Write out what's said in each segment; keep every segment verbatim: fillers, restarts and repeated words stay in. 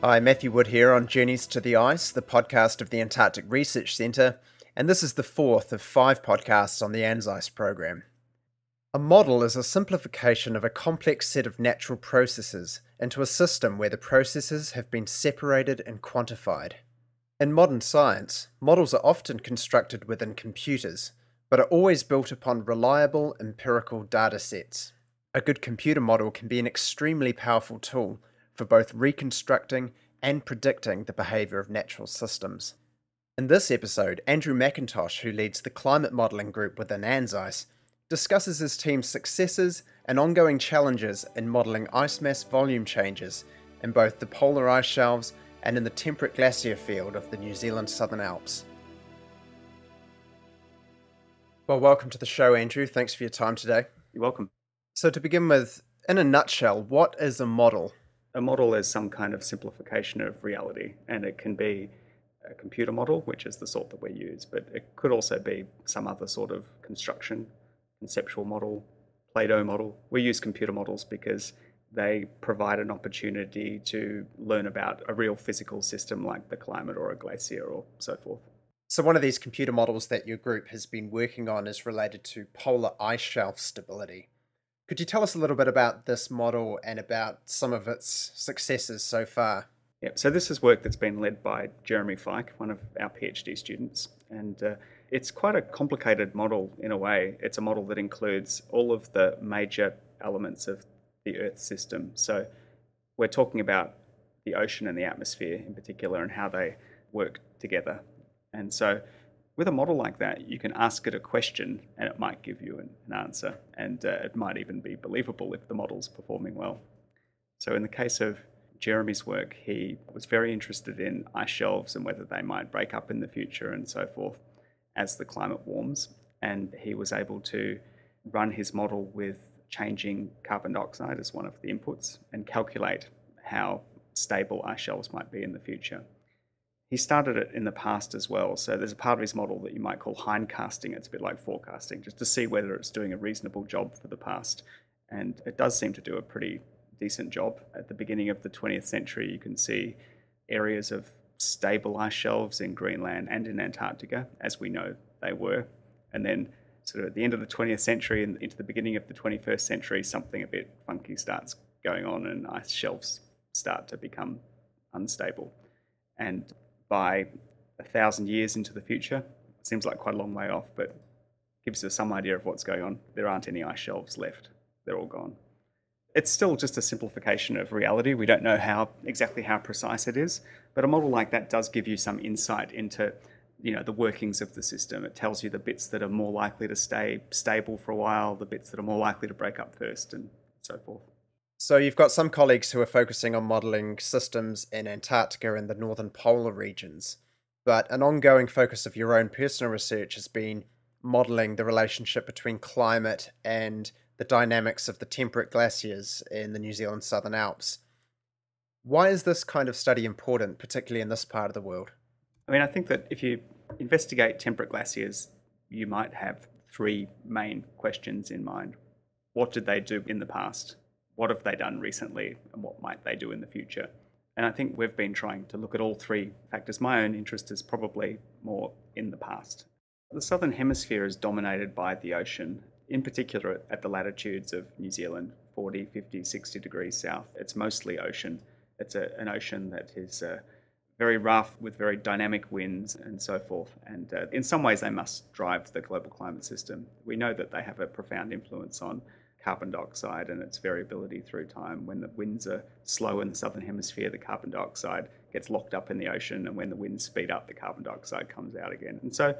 Hi, Matthew Wood here on Journeys to the Ice, the podcast of the Antarctic Research Centre, and this is the fourth of five podcasts on the Anzice programme. A model is a simplification of a complex set of natural processes into a system where the processes have been separated and quantified. In modern science, models are often constructed within computers, but are always built upon reliable empirical data sets. A good computer model can be an extremely powerful tool for both reconstructing and predicting the behaviour of natural systems. In this episode, Andrew Mackintosh, who leads the climate modelling group within Anzice, discusses his team's successes and ongoing challenges in modelling ice mass volume changes in both the polar ice shelves and in the temperate glacier field of the New Zealand Southern Alps. Well, welcome to the show, Andrew. Thanks for your time today. You're welcome. So to begin with, in a nutshell, what is a model? A model is some kind of simplification of reality, and it can be a computer model, which is the sort that we use, but it could also be some other sort of construction, conceptual model, Play-Doh model. We use computer models because they provide an opportunity to learn about a real physical system like the climate or a glacier or so forth. So one of these computer models that your group has been working on is related to polar ice shelf stability. Could you tell us a little bit about this model and about some of its successes so far? Yeah, so this is work that's been led by Jeremy Fike, one of our PhD students, and uh, it's quite a complicated model in a way. It's a model that includes all of the major elements of the Earth system. So we're talking about the ocean and the atmosphere in particular and how they work together. And so with a model like that, you can ask it a question and it might give you an, an answer, and uh, it might even be believable if the model's performing well. So in the case of Jeremy's work, he was very interested in ice shelves and whether they might break up in the future and so forth as the climate warms, and he was able to run his model with changing carbon dioxide as one of the inputs and calculate how stable ice shelves might be in the future. He started it in the past as well, so there's a part of his model that you might call hindcasting. It's a bit like forecasting, just to see whether it's doing a reasonable job for the past, and it does seem to do a pretty decent job. At the beginning of the twentieth century, you can see areas of stable ice shelves in Greenland and in Antarctica, as we know they were. And then sort of at the end of the twentieth century and into the beginning of the twenty-first century, something a bit funky starts going on and ice shelves start to become unstable. And by a thousand years into the future, it seems like quite a long way off, but gives us some idea of what's going on. There aren't any ice shelves left. They're all gone. It's still just a simplification of reality. We don't know how exactly how precise it is, but a model like that does give you some insight into, you know, the workings of the system. It tells you the bits that are more likely to stay stable for a while, the bits that are more likely to break up first, and so forth. So you've got some colleagues who are focusing on modelling systems in Antarctica and the northern polar regions, but an ongoing focus of your own personal research has been modelling the relationship between climate and the dynamics of the temperate glaciers in the New Zealand Southern Alps. Why is this kind of study important, particularly in this part of the world? I mean, I think that if you investigate temperate glaciers, you might have three main questions in mind. What did they do in the past? What have they done recently? And what might they do in the future? And I think we've been trying to look at all three factors. My own interest is probably more in the past. The Southern Hemisphere is dominated by the ocean, in particular at the latitudes of New Zealand, forty, fifty, sixty degrees south. It's mostly ocean. It's a, an ocean that is uh, very rough with very dynamic winds and so forth. And uh, in some ways they must drive the global climate system. We know that they have a profound influence on carbon dioxide and its variability through time. When the winds are slow in the Southern Hemisphere, the carbon dioxide gets locked up in the ocean, and when the winds speed up, the carbon dioxide comes out again. And so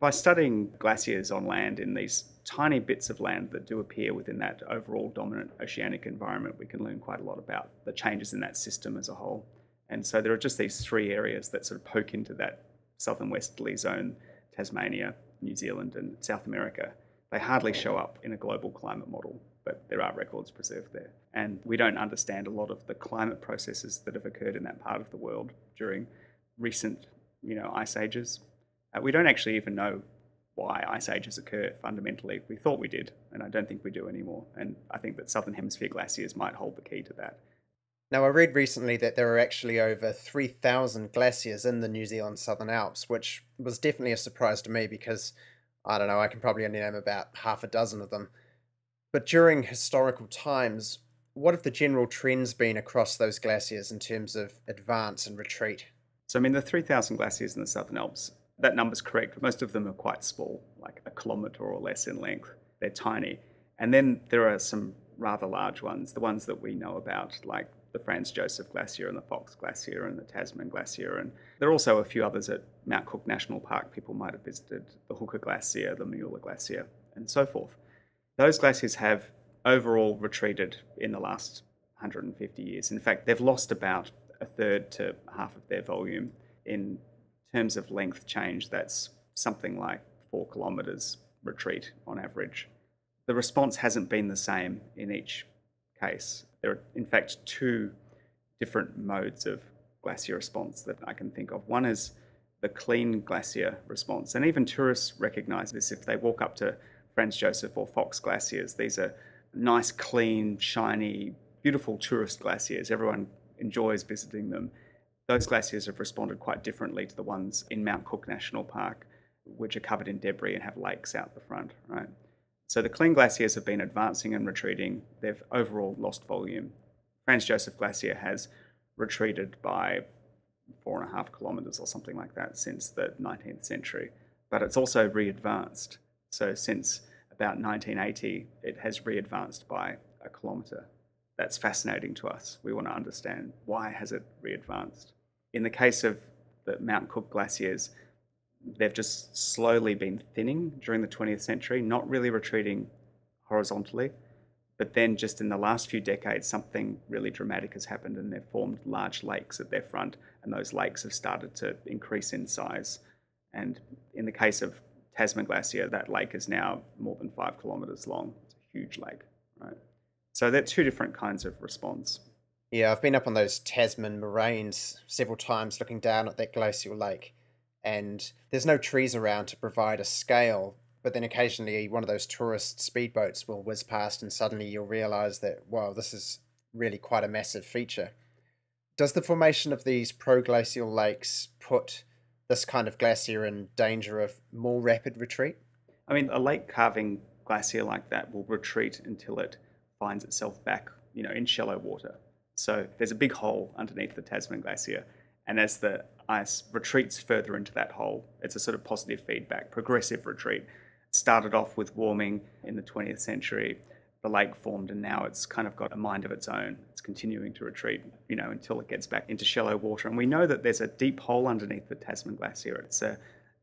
by studying glaciers on land in these tiny bits of land that do appear within that overall dominant oceanic environment, we can learn quite a lot about the changes in that system as a whole. And so there are just these three areas that sort of poke into that southern westerly zone: Tasmania, New Zealand, and South America. They hardly show up in a global climate model, but there are records preserved there. And we don't understand a lot of the climate processes that have occurred in that part of the world during recent, you know, ice ages. We don't actually even know why ice ages occur fundamentally. We thought we did, and I don't think we do anymore. And I think that Southern Hemisphere glaciers might hold the key to that. Now, I read recently that there are actually over three thousand glaciers in the New Zealand Southern Alps, which was definitely a surprise to me because, I don't know, I can probably only name about half a dozen of them. But during historical times, what have the general trends been across those glaciers in terms of advance and retreat? So, I mean, the three thousand glaciers in the Southern Alps, that number's correct. Most of them are quite small, like a kilometre or less in length. They're tiny. And then there are some rather large ones, the ones that we know about, like the Franz Josef Glacier and the Fox Glacier and the Tasman Glacier. And there are also a few others at Mount Cook National Park. People might have visited the Hooker Glacier, the Mueller Glacier, and so forth. Those glaciers have overall retreated in the last one hundred fifty years. In fact, they've lost about a third to half of their volume. In terms of length change, that's something like four kilometres retreat on average. The response hasn't been the same in each case. There are, in fact, two different modes of glacier response that I can think of. One is the clean glacier response, and even tourists recognise this if they walk up to Franz Josef or Fox glaciers. These are nice, clean, shiny, beautiful tourist glaciers. Everyone enjoys visiting them. Those glaciers have responded quite differently to the ones in Mount Cook National Park, which are covered in debris and have lakes out the front, right? So the clean glaciers have been advancing and retreating. They've overall lost volume. Franz Josef Glacier has retreated by four and a half kilometres or something like that since the nineteenth century. But it's also re-advanced. So since about nineteen eighty, it has re-advanced by a kilometre. That's fascinating to us. We want to understand why has it re-advanced. In the case of the Mount Cook glaciers, they've just slowly been thinning during the twentieth century, not really retreating horizontally. But then just in the last few decades, something really dramatic has happened and they've formed large lakes at their front, and those lakes have started to increase in size. And in the case of Tasman Glacier, that lake is now more than five kilometres long. It's a huge lake, right? So they're two different kinds of response. Yeah, I've been up on those Tasman moraines several times looking down at that glacial lake, and there's no trees around to provide a scale, but then occasionally one of those tourist speedboats will whiz past and suddenly you'll realise that, wow, this is really quite a massive feature. Does the formation of these proglacial lakes put this kind of glacier in danger of more rapid retreat? I mean, a lake carving glacier like that will retreat until it finds itself back, you know, in shallow water. So there's a big hole underneath the Tasman Glacier, and as the ice retreats further into that hole, it's a sort of positive feedback, progressive retreat. It started off with warming in the twentieth century, the lake formed, and now it's kind of got a mind of its own. It's continuing to retreat, you know, until it gets back into shallow water. And we know that there's a deep hole underneath the Tasman Glacier. It's uh,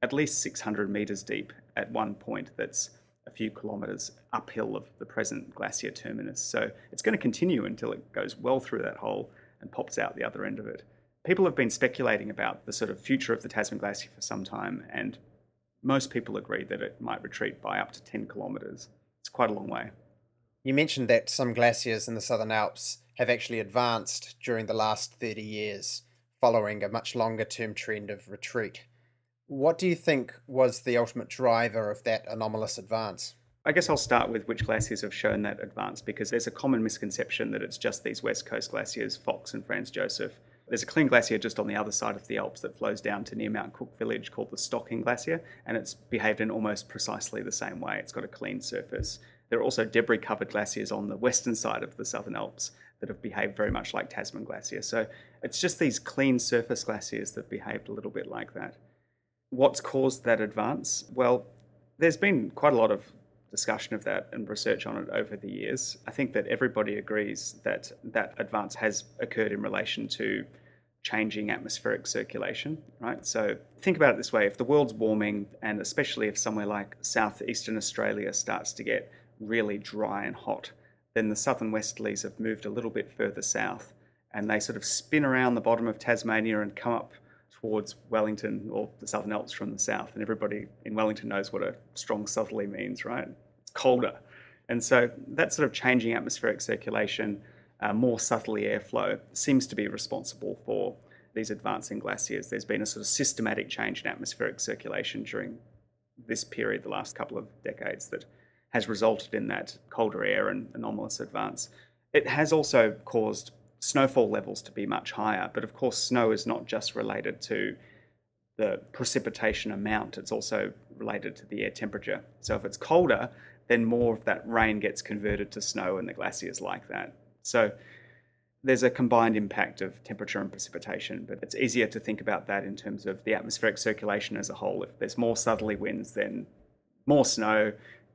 at least six hundred metres deep at one point that's a few kilometres uphill of the present glacier terminus. So it's going to continue until it goes well through that hole and pops out the other end of it. People have been speculating about the sort of future of the Tasman Glacier for some time, and most people agree that it might retreat by up to ten kilometres. It's quite a long way. You mentioned that some glaciers in the Southern Alps have actually advanced during the last thirty years, following a much longer-term trend of retreat. What do you think was the ultimate driver of that anomalous advance? I guess I'll start with which glaciers have shown that advance, because there's a common misconception that it's just these West Coast glaciers, Fox and Franz Josef. There's a clean glacier just on the other side of the Alps that flows down to near Mount Cook village called the Stocking Glacier, and it's behaved in almost precisely the same way. It's got a clean surface. There are also debris-covered glaciers on the western side of the Southern Alps that have behaved very much like Tasman Glacier. So it's just these clean surface glaciers that behaved a little bit like that. What's caused that advance? Well, there's been quite a lot of discussion of that and research on it over the years. I think that everybody agrees that that advance has occurred in relation to changing atmospheric circulation, right? So think about it this way. If the world's warming, and especially if somewhere like southeastern Australia starts to get really dry and hot, then the southern westerlies have moved a little bit further south, and they sort of spin around the bottom of Tasmania and come up towards Wellington or the Southern Alps from the south. And everybody in Wellington knows what a strong southerly means, right? It's colder. And so that sort of changing atmospheric circulation, uh, more southerly airflow, seems to be responsible for these advancing glaciers. There's been a sort of systematic change in atmospheric circulation during this period, the last couple of decades, that has resulted in that colder air and anomalous advance. It has also caused snowfall levels to be much higher. But of course, snow is not just related to the precipitation amount, it's also related to the air temperature. So if it's colder, then more of that rain gets converted to snow and the glaciers like that. So there's a combined impact of temperature and precipitation, but it's easier to think about that in terms of the atmospheric circulation as a whole. If there's more southerly winds, then more snow,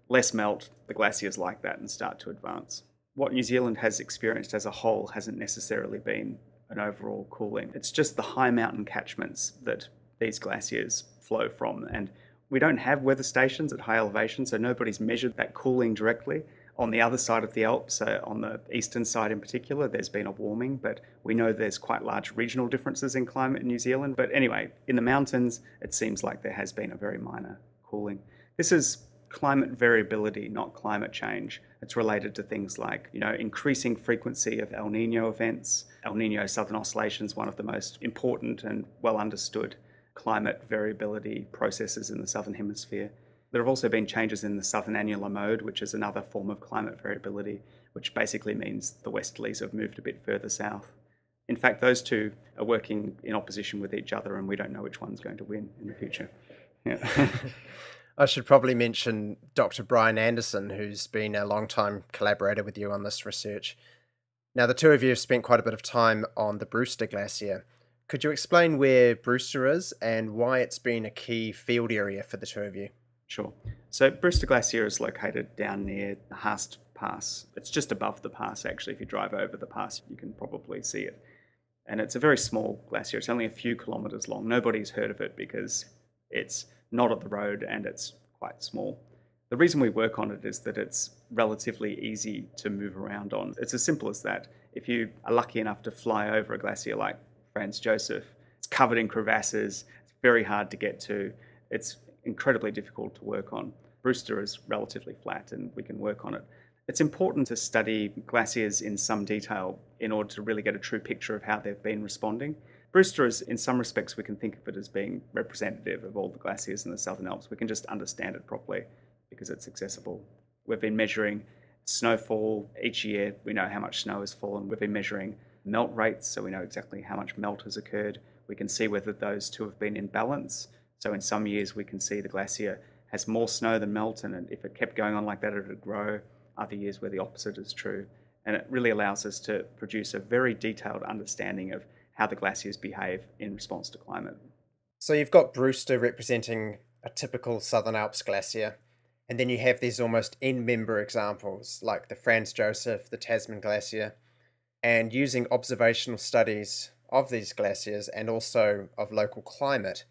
less melt, the glaciers like that and start to advance. What New Zealand has experienced as a whole hasn't necessarily been an overall cooling. It's just the high mountain catchments that these glaciers flow from. And we don't have weather stations at high elevation, so nobody's measured that cooling directly. On the other side of the Alps, so on the eastern side in particular, there's been a warming, but we know there's quite large regional differences in climate in New Zealand. But anyway, in the mountains, it seems like there has been a very minor cooling. This is climate variability, not climate change. It's related to things like, you know, increasing frequency of El Niño events. El Niño Southern Oscillation is one of the most important and well understood climate variability processes in the Southern Hemisphere. There have also been changes in the southern annular mode, which is another form of climate variability, which basically means the westerlies have moved a bit further south. In fact, those two are working in opposition with each other, and we don't know which one's going to win in the future. Yeah. I should probably mention Doctor Brian Anderson, who's been a long-time collaborator with you on this research. Now, the two of you have spent quite a bit of time on the Brewster Glacier. Could you explain where Brewster is and why it's been a key field area for the two of you? Sure. So Brewster Glacier is located down near the Haast Pass. It's just above the pass, actually. If you drive over the pass, you can probably see it. And it's a very small glacier. It's only a few kilometres long. Nobody's heard of it because it's not at the road and it's quite small. The reason we work on it is that it's relatively easy to move around on. It's as simple as that. If you are lucky enough to fly over a glacier like Franz Josef, it's covered in crevasses, it's very hard to get to, it's incredibly difficult to work on. Brewster is relatively flat and we can work on it. It's important to study glaciers in some detail in order to really get a true picture of how they've been responding. Brewster is, in some respects, we can think of it as being representative of all the glaciers in the Southern Alps. We can just understand it properly because it's accessible. We've been measuring snowfall each year. We know how much snow has fallen. We've been measuring melt rates, so we know exactly how much melt has occurred. We can see whether those two have been in balance. So in some years, we can see the glacier has more snow than melt, and if it kept going on like that, it would grow. Other years where the opposite is true. And it really allows us to produce a very detailed understanding of how the glaciers behave in response to climate. So you've got Brewster representing a typical Southern Alps glacier, and then you have these almost end-member examples like the Franz Josef, the Tasman Glacier, and using observational studies of these glaciers and also of local climate,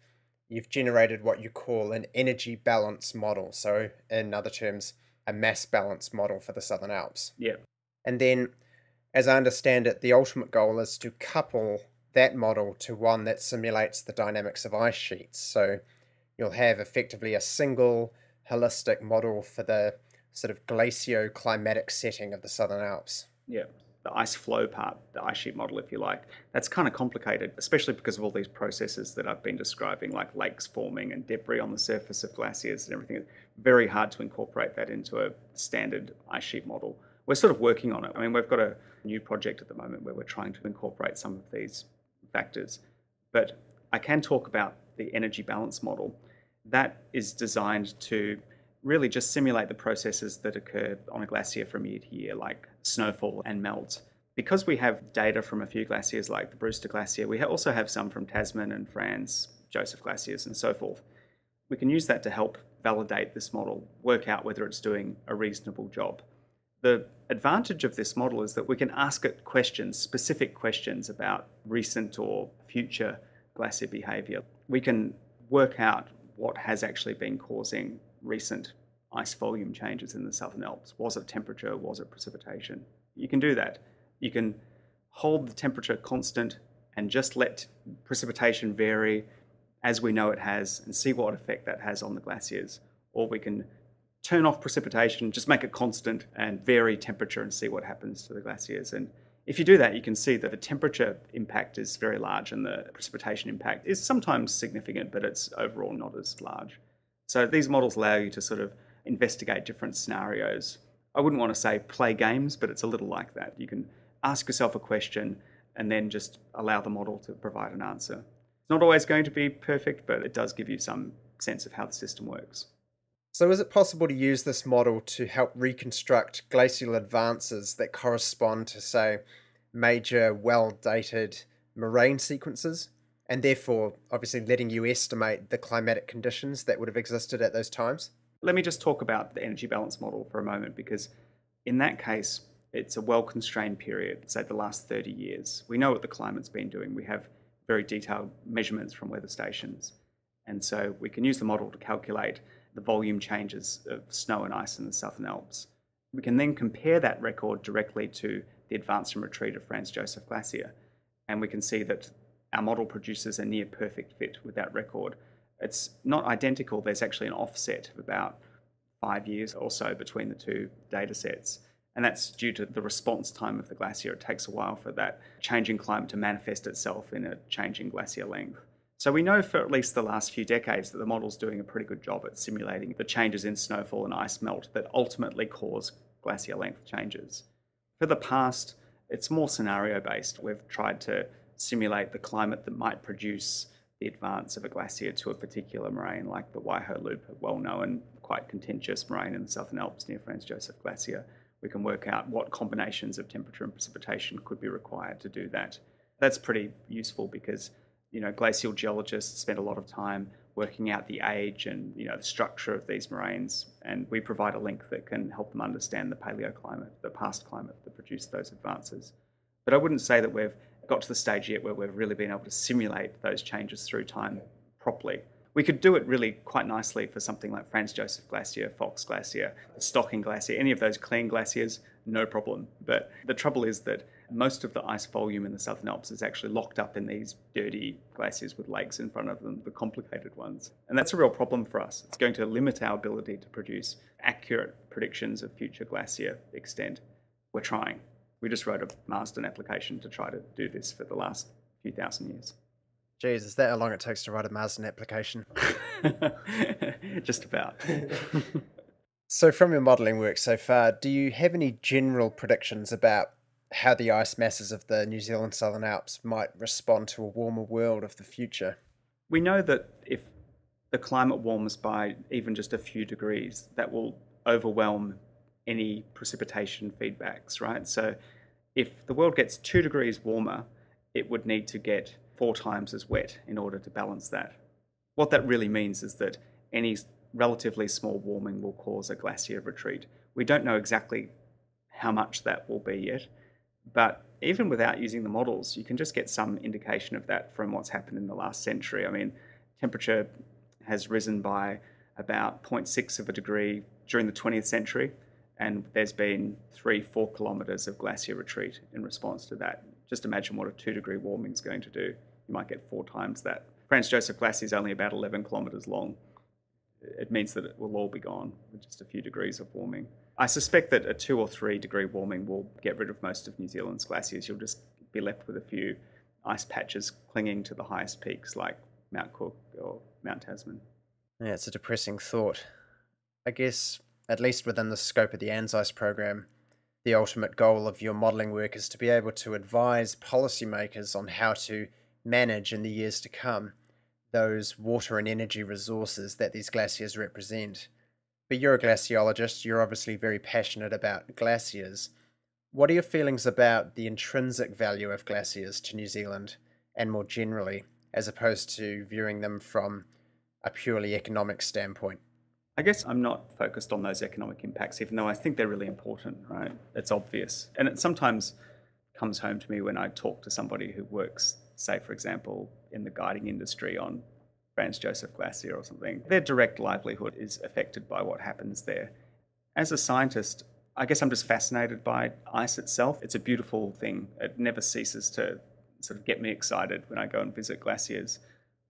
you've generated what you call an energy balance model. So in other terms, a mass balance model for the Southern Alps. Yeah. And then, as I understand it, the ultimate goal is to couple that model to one that simulates the dynamics of ice sheets. So you'll have effectively a single holistic model for the sort of glacioclimatic setting of the Southern Alps. Yeah, the ice flow part, the ice sheet model, if you like, that's kind of complicated, especially because of all these processes that I've been describing, like lakes forming and debris on the surface of glaciers and everything. It's very hard to incorporate that into a standard ice sheet model. We're sort of working on it. I mean, we've got a new project at the moment where we're trying to incorporate some of these factors. But I can talk about the energy balance model. That is designed to really just simulate the processes that occur on a glacier from year to year, like snowfall and melt. Because we have data from a few glaciers like the Brewster Glacier, we also have some from Tasman and Franz Josef glaciers and so forth. We can use that to help validate this model, work out whether it's doing a reasonable job. The advantage of this model is that we can ask it questions, specific questions about recent or future glacier behaviour. We can work out what has actually been causing recent ice volume changes in the Southern Alps. Was it temperature? Was it precipitation? You can do that. You can hold the temperature constant and just let precipitation vary as we know it has and see what effect that has on the glaciers. Or we can turn off precipitation, just make it constant and vary temperature and see what happens to the glaciers. And if you do that, you can see that the temperature impact is very large and the precipitation impact is sometimes significant, but it's overall not as large. So these models allow you to sort of investigate different scenarios. I wouldn't want to say play games, but it's a little like that. You can ask yourself a question and then just allow the model to provide an answer. It's not always going to be perfect, but it does give you some sense of how the system works. So is it possible to use this model to help reconstruct glacial advances that correspond to, say, major well-dated moraine sequences, and therefore obviously letting you estimate the climatic conditions that would have existed at those times? Let me just talk about the energy balance model for a moment, because in that case, it's a well-constrained period, say the last thirty years. We know what the climate's been doing. We have very detailed measurements from weather stations. And so we can use the model to calculate the volume changes of snow and ice in the Southern Alps. We can then compare that record directly to the advance and retreat of Franz Josef Glacier. And we can see that our model produces a near perfect fit with that record. It's not identical. There's actually an offset of about five years or so between the two data sets. And that's due to the response time of the glacier. It takes a while for that changing climate to manifest itself in a changing glacier length. So we know for at least the last few decades that the model's doing a pretty good job at simulating the changes in snowfall and ice melt that ultimately cause glacier length changes. For the past, it's more scenario-based. We've tried to simulate the climate that might produce the advance of a glacier to a particular moraine, like the Waiho Loop, a well-known, quite contentious moraine in the Southern Alps near Franz Josef Glacier. We can work out what combinations of temperature and precipitation could be required to do that. That's pretty useful because, you know, glacial geologists spend a lot of time working out the age and, you know, the structure of these moraines, and we provide a link that can help them understand the paleoclimate, the past climate that produced those advances. But I wouldn't say that we've got to the stage yet where we've really been able to simulate those changes through time properly. We could do it really quite nicely for something like Franz Josef Glacier, Fox Glacier, Stocking Glacier, any of those clean glaciers, no problem. But the trouble is that most of the ice volume in the Southern Alps is actually locked up in these dirty glaciers with lakes in front of them, the complicated ones. And that's a real problem for us. It's going to limit our ability to produce accurate predictions of future glacier extent. We're trying. We just wrote a Marsden application to try to do this for the last few thousand years. Jeez, is that how long it takes to write a Marsden application? Just about. So from your modelling work so far, do you have any general predictions about how the ice masses of the New Zealand Southern Alps might respond to a warmer world of the future? We know that if the climate warms by even just a few degrees, that will overwhelm any precipitation feedbacks, right? So if the world gets two degrees warmer, it would need to get four times as wet in order to balance that. What that really means is that any relatively small warming will cause a glacier retreat. We don't know exactly how much that will be yet, but even without using the models, you can just get some indication of that from what's happened in the last century. I mean, temperature has risen by about zero point six of a degree during the twentieth century, and there's been three, four kilometres of glacier retreat in response to that. Just imagine what a two degree warming is going to do. You might get four times that. Franz Josef Glacier is only about eleven kilometres long. It means that it will all be gone with just a few degrees of warming. I suspect that a two or three degree warming will get rid of most of New Zealand's glaciers. You'll just be left with a few ice patches clinging to the highest peaks like Mount Cook or Mount Tasman. Yeah, it's a depressing thought. I guess, at least within the scope of the Anzice program, the ultimate goal of your modelling work is to be able to advise policymakers on how to manage in the years to come those water and energy resources that these glaciers represent. But you're a glaciologist, you're obviously very passionate about glaciers. What are your feelings about the intrinsic value of glaciers to New Zealand and more generally, as opposed to viewing them from a purely economic standpoint? I guess I'm not focused on those economic impacts, even though I think they're really important, right? It's obvious. And it sometimes comes home to me when I talk to somebody who works, say, for example, in the guiding industry on Franz Josef Glacier or something. Their direct livelihood is affected by what happens there. As a scientist, I guess I'm just fascinated by ice itself. It's a beautiful thing. It never ceases to sort of get me excited when I go and visit glaciers.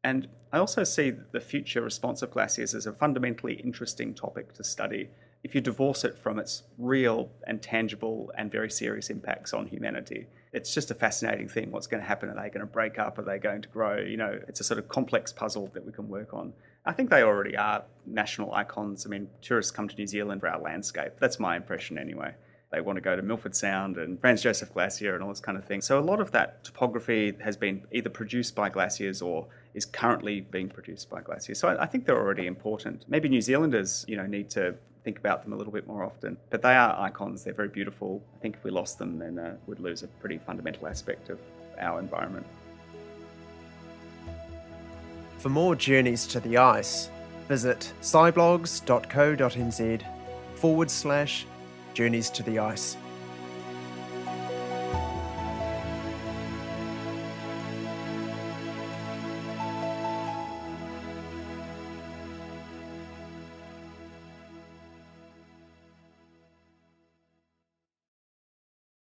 And I also see the future response of glaciers as a fundamentally interesting topic to study if you divorce it from its real and tangible and very serious impacts on humanity. It's just a fascinating thing. What's going to happen? Are they going to break up? Are they going to grow? You know, it's a sort of complex puzzle that we can work on. I think they already are national icons. I mean, tourists come to New Zealand for our landscape. That's my impression anyway. They want to go to Milford Sound and Franz Josef Glacier and all this kind of thing. So a lot of that topography has been either produced by glaciers or is currently being produced by glaciers. So I, I think they're already important. Maybe New Zealanders, you know, need to think about them a little bit more often. But they are icons. They're very beautiful. I think if we lost them, then uh, we'd lose a pretty fundamental aspect of our environment. For more journeys to the ice, visit sciblogs dot co dot n z forward slash journeys to the ice.